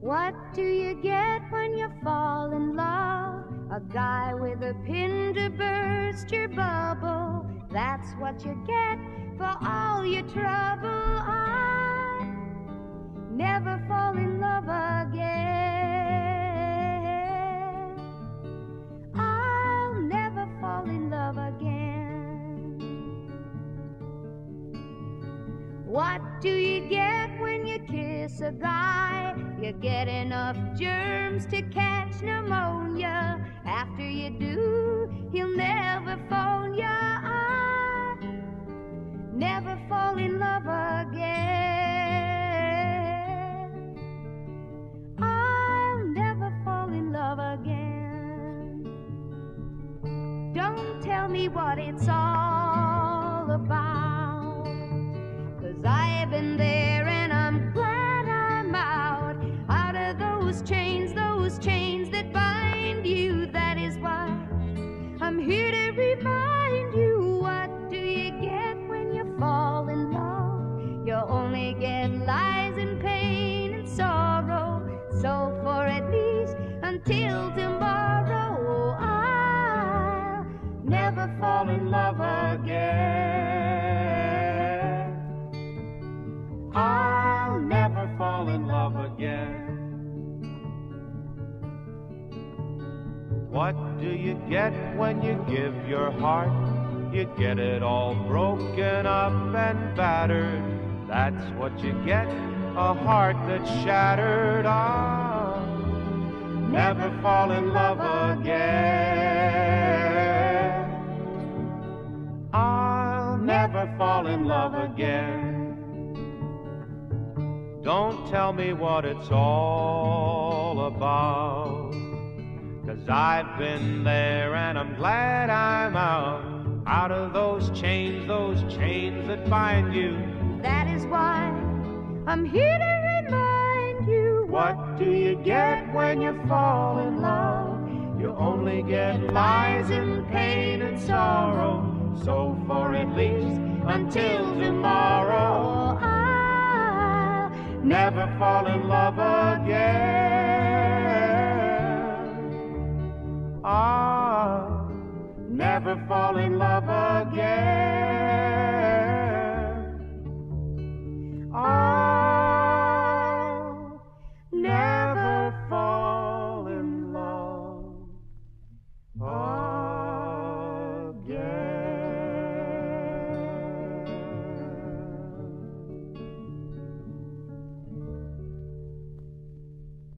What do you get when you fall in love? A guy with a pin to burst your bubble. That's what you get for all your trouble. I'll never fall in love again. I'll never fall in love again. What do you get when you kiss a guy? You get enough germs to catch pneumonia. After you do, he'll never phone ya. I'll never fall in love again. I'll never fall in love again. Don't tell me what it's all about, 'cause I've been there and I'm glad I'm out of those chains that bind you. That is why I'm here to remind you. What do you get when you fall in love? You only get lies and pain and sorrow. So for at least until tomorrow, I'll never fall in love again. I'll never fall in love again. What do you get when you give your heart? You get it all broken up and battered. That's what you get, a heart that's shattered. I'll never fall in love again. I'll never fall in love again. Don't tell me what it's all about, 'cause I've been there and I'm glad I'm out of those chains that bind you. That is why I'm here to remind you. What do you get when you fall in love? You only get lies and pain and sorrow. So for at least until tomorrow, I'll never fall in love again. I'll never fall in love again. I'll